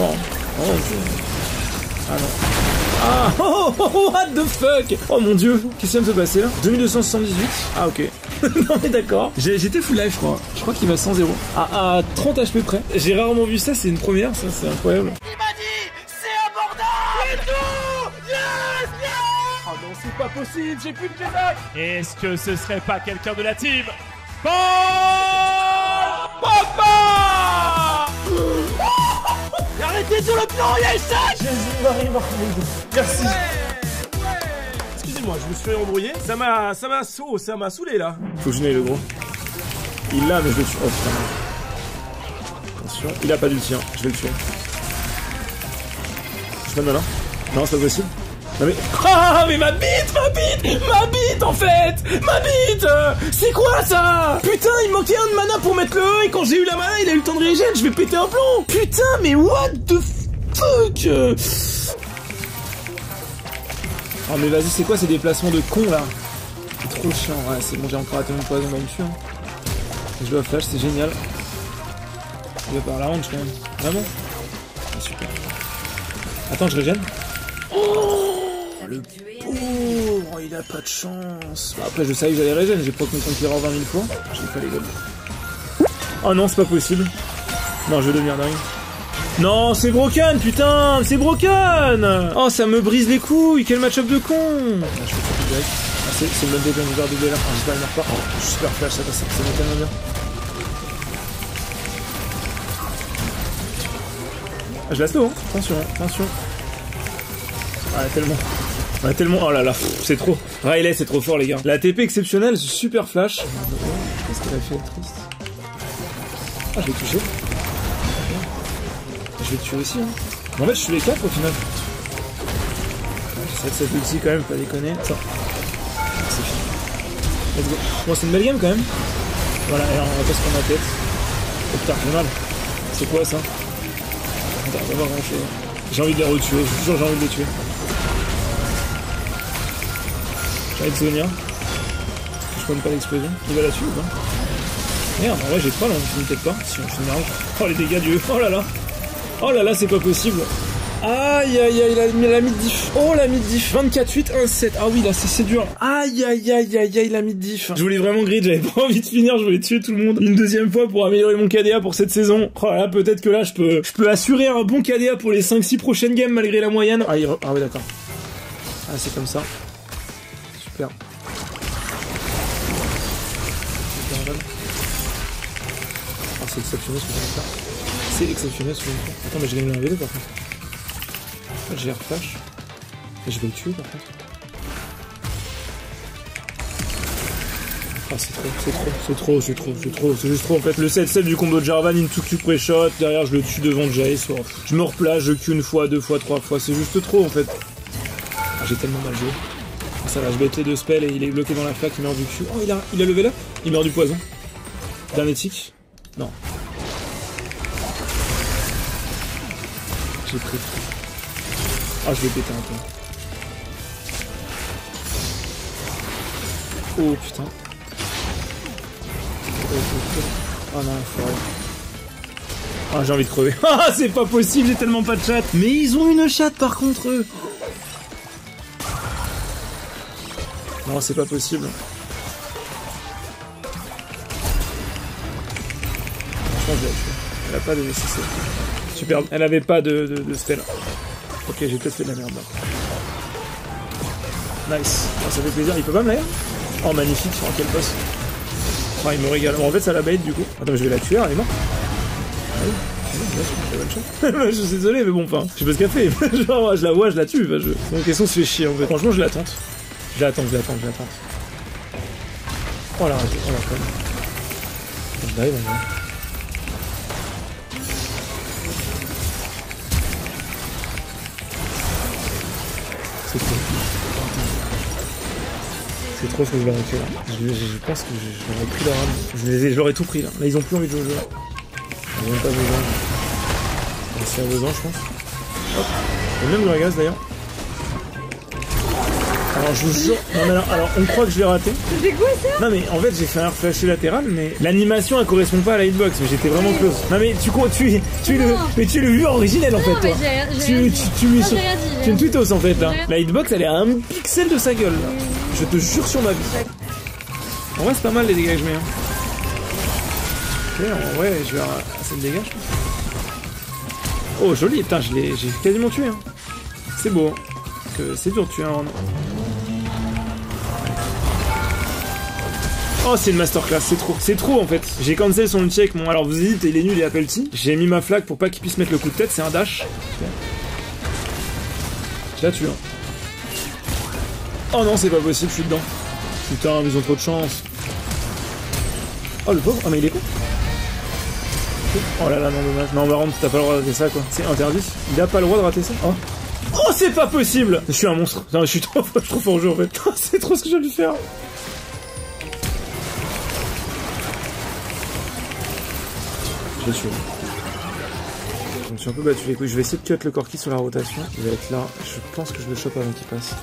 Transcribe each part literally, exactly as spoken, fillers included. Bon. Oh, je... Alors. Ah oh, oh, oh, what the fuck. Oh mon dieu. Qu'est-ce qui vient de se passer là? Deux mille deux cent soixante-dix-huit. Ah ok. Non mais d'accord. J'étais full life je crois. Je crois qu'il m'a cent zéro. À, à trente H P près. J'ai rarement vu ça, c'est une première, ça c'est incroyable. Il m'a dit c'est abordable et tout. Yes, yes. Oh non c'est pas possible, j'ai plus de playback. Est-ce que ce serait pas quelqu'un de la team? Bon Papa. Arrêtez sur le plan, il y a ça. Jésus-Marie Marmoude. Merci. Excusez-moi, je me suis fait embrouiller. Ça m'a ça m'a saoulé, ça m'a saoulé là. Faut que je n'aie le gros. Il l'a mais je le tue. Oh putain. Attention, il a pas dû le tien, je vais le tuer. Je suis pas malin. Non, c'est pas possible. Non mais... Ah mais ma bite, ma bite, ma bite en fait. Ma bite euh, c'est quoi ça? Putain il manquait un de mana pour mettre le E. Et quand j'ai eu la mana il a eu le temps de régène. Je vais péter un plomb. Putain mais what the fuck. Oh mais vas-y c'est quoi ces déplacements de con là? C'est trop chiant. Ouais c'est bon j'ai encore raté mon poison même dessus hein. Je dois flash c'est génial. Il va par la range quand même. Vraiment ah, super. Attends je régène. Oh le pauvre, il a pas de chance. Après, je savais que j'allais régène, j'ai pas que mon conquérant vingt mille fois. J'ai pas les golds. Oh non, c'est pas possible. Non, je vais devenir dingue. Non, c'est broken, putain, c'est broken. Oh, ça me brise les couilles, quel match-up de con. Ah, je fais ça direct. Ah, c'est le même dégât de garde de Bella. Ah, j'espère qu'il meurt pas. Oh, super flash, ça passe, ça va tellement bien. Ah, je la slow, hein. Attention, attention. Ah, tellement. Ah, tellement. Oh là là, c'est trop. Riley, c'est trop fort, les gars. La T P exceptionnelle, super flash. Qu'est-ce qu'elle a fait, triste. Ah, je l'ai touché. Je vais le tuer aussi, hein. En fait, je suis les quatre au final. J'essaie de cette ulti quand même, pas déconner. Ça. C'est fini. Let's go. Bon, c'est une belle game quand même. Voilà, alors on va pas se prendre la tête. Oh putain, j'ai mal. C'est quoi ça? Putain, on va voir grand chose. J'ai envie de les retuer, je vous jure, j'ai envie de les tuer. Avec Sonia, je connais pas l'explosion. Il va là-dessus ou pas? Merde, en vrai j'ai pas là, on finit peut-être pas. Si on se mélange. Oh les dégâts du... Oh là là. Oh là là, c'est pas possible. Aïe aïe aïe, la, la mid diff. Oh la mid diff. vingt-quatre huit un sept. Ah oui, là c'est dur. Aïe aïe aïe aïe aïe, la mid diff. Je voulais vraiment grid, j'avais pas envie de finir, je voulais tuer tout le monde. Une deuxième fois pour améliorer mon K D A pour cette saison. Oh là là, peut-être que là je peux je peux assurer un bon K D A pour les cinq six prochaines games malgré la moyenne. Ah, il... ah oui d'accord. Ah c'est comme ça. Oh, c'est exceptionnel ce que je viens de faire. C'est exceptionnel ce que je viens de faire. Attends, mais j'ai gagné un V deux par contre. En fait, j'ai l'air flash. Et je vais le tuer par contre. Ah, c'est trop, c'est trop, c'est trop, c'est trop, c'est trop, c'est juste trop en fait. Le sept sept du combo de Jarvan, une two Q pré-shot. Derrière, je le tue devant Jace. Oh, je me replace, je Q une fois, deux fois, trois fois. C'est juste trop en fait. Ah, j'ai tellement mal joué. Ça va, je bête les deux spells et il est bloqué dans la flaque, il meurt du cul. Oh, il a, il a levé là. Il meurt du poison. Dernier tic. Non. J'ai pris. Ah, je vais péter un peu. Oh putain. Oh non, enfoiré. Ah, j'ai envie de crever. Ah, c'est pas possible, j'ai tellement pas de chatte. Mais ils ont une chatte par contre eux. Non, c'est pas possible. Franchement, je l'ai tué. Elle a pas de nécessaire. Superbe. Elle avait pas de, de, de stèle. Ok, j'ai peut-être fait de la merde là. Nice. Oh, ça fait plaisir. Il peut pas me l'air. Oh, magnifique. Oh, quel boss. Oh, il me régale. Bon, en fait, ça la bait du coup. Attends, je vais la tuer. Elle est morte. Ah oui. Je suis désolé, mais bon, enfin, je sais pas ce qu'elle fait. Genre, je la vois, je la tue. Enfin, je... Donc, question se fait chier en fait. Franchement, je la tente. Je l'attends, je l'attends, je l'attends. Oh la rage, oh la conne. Je l'arrive, on va. C'est trop. C'est trop ce que je leur ai fait là. Je, je, je pense que je, je leur ai pris leur âme. Je, les ai, je leur ai tout pris là. Là ils ont plus envie de jouer au jeu là. Ils n'ont même pas besoin. Ils sont besoin je pense. Hop. Et même le gaz d'ailleurs. Ah Alors je vous jure, non mais alors, alors on croit que je l'ai raté. J'ai quoi ça? Non mais en fait j'ai fait un flash latéral, mais l'animation elle correspond pas à la hitbox, mais j'étais vraiment close. Non mais tu crois, tu es, tu es le, mais tu es le vu originel en non, fait toi. Tu, tu, tu, non, sur, rien dit, tu es une tweetos en fait là. La hitbox elle est à un pixel de sa gueule. Là. Je te jure sur ma vie. En vrai c'est pas mal les dégâts que je mets. Hein. Okay, en vrai je vais avoir assez de dégâts je pense. Oh joli, putain je l'ai, j'ai quasiment tué. Hein. C'est beau. Hein. C'est dur de tuer un Renault. Oh c'est une masterclass, c'est trop, c'est trop en fait. J'ai cancel son check, bon alors vous dites il est nul et appelle petit. J'ai mis ma flag pour pas qu'il puisse mettre le coup de tête, c'est un dash. Je la tue hein. Oh non c'est pas possible, je suis dedans. Putain mais ils ont trop de chance. Oh le pauvre, oh mais il est con. Oh là là non dommage, non Baron t'as pas le droit de rater ça quoi. C'est interdit, il a pas le droit de rater ça. Oh. Oh c'est pas possible. Je suis un monstre. Non, je suis trop, je suis trop fort au jeu en fait. C'est trop ce que j'ai dû faire. Je suis. Je me suis un peu battu les couilles. Je vais essayer de cut le corki sur la rotation. Il va être là. Je pense que je le chope avant qu'il passe. Super.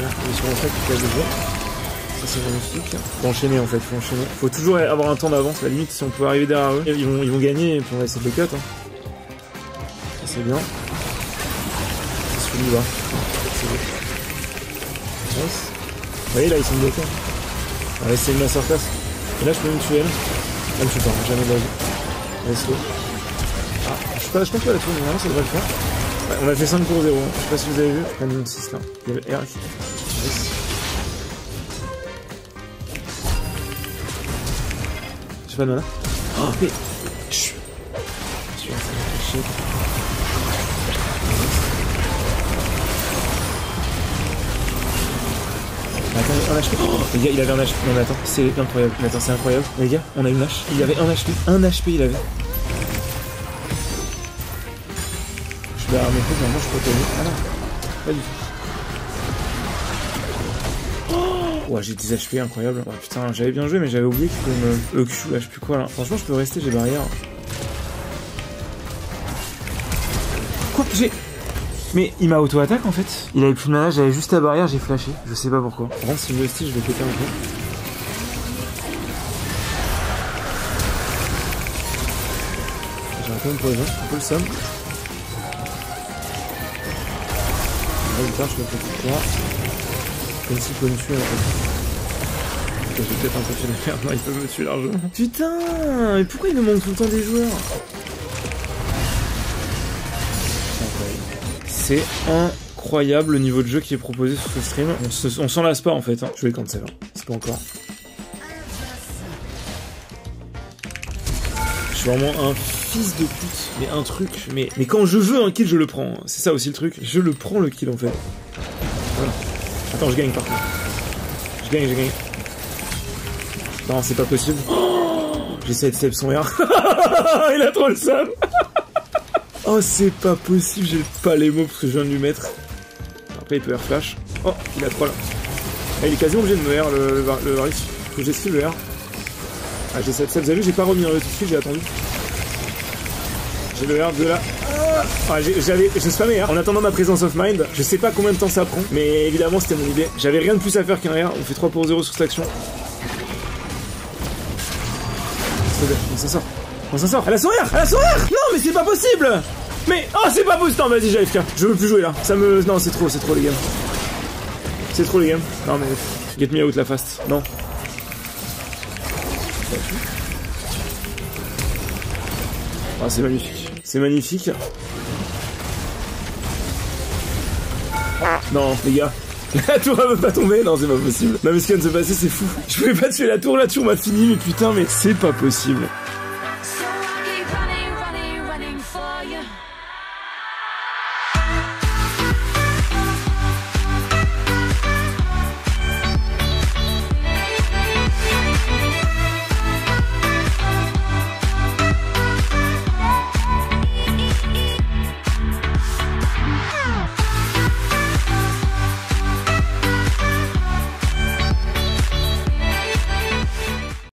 Il est sur mon sac qui passe déjà. Ça c'est magnifique. Faut enchaîner en fait. Faut enchaîner. Faut toujours avoir un temps d'avance. À la limite si on peut arriver derrière eux, ils vont, ils vont gagner et puis on va essayer de le cut. Hein. Ça c'est bien. Là. Yes. Vous voyez là ils sont bloqués. Allez c'est une masterclass. Et là je peux même tuer elle. Elle me tue pas, jamais de la vie. Allez slow. Ah, je sais pas, je pense pas la tuer, mais non, ça devrait le faire. Ouais, on a fait cinq pour zéro, hein. Je sais pas si vous avez vu. On a mis une six là. Il y avait R. Yes. J'ai pas de mana. Oh mais. Chut. Je suis en train de cacher. Attends, un H P. Oh, les gars, il avait un H P. Non mais attends, c'est incroyable. Mais attends, c'est incroyable. Les gars, on a une hache. Il avait un H P. Un H P, il avait. Je suis derrière mes coups, normalement je peux tenir. Ah non, pas du tout. Oh, ouais, j'ai des H P incroyables. Oh, putain, j'avais bien joué, mais j'avais oublié que je peux me... Le Q, là, je sais plus quoi là. Franchement, je peux rester, j'ai barrière. Quoi que j'ai... Mais il m'a auto-attaque en fait. Il avait plus de mana, j'avais juste la barrière, j'ai flashé. Je sais pas pourquoi. Par contre, si je le style, je vais péter un peu. J'ai un peu une poison, un peu le somme. Là, tard, je me fais là. Comme s'il peut me tuer en fait. J'ai peut-être un peu fait la merde, non, il peut me tuer largement. Putain, mais pourquoi il me manque tout le temps des joueurs? C'est incroyable le niveau de jeu qui est proposé sur ce stream. On s'en lasse pas en fait. Hein. Je vais cancel. C'est pas encore. Je suis vraiment un fils de pute. Mais un truc. Mais, mais quand je veux un kill, je le prends. C'est ça aussi le truc. Je le prends le kill en fait. Voilà. Attends, je gagne par contre. Je gagne, je gagne. Non, c'est pas possible. Oh, j'essaie de save son R. Il a trop le seum. Oh c'est pas possible, j'ai pas les mots parce que je viens de lui mettre. Après il peut air flash. Oh il a trois là. Ah, il est quasi obligé de me air le Varus. Le, le, faut que j'esquive le air. Ah j'ai sept sept, vous avez vu j'ai pas remis le tout de suite, j'ai attendu. J'ai le air de là. Ah, j'avais, je spammais R en attendant ma présence of mind. Je sais pas combien de temps ça prend, mais évidemment c'était mon idée. J'avais rien de plus à faire qu'un R, on fait trois pour zéro sur cette action. On s'en sort. On s'en sort. Elle a son R. Elle a son R. Non mais c'est pas possible. Mais oh c'est pas possible. Non vas-y j'ai F K. Je veux plus jouer là. Ça me... Non c'est trop, c'est trop les gars. C'est trop les gars. Non mais... Get me out la fast. Non. Ah oh, c'est magnifique. C'est magnifique. Non les gars. La tour elle veut pas tomber, non c'est pas possible. Non mais ce qui vient de se passer c'est fou. Je pouvais pas tuer la tour, la tour m'a fini mais putain mais c'est pas possible.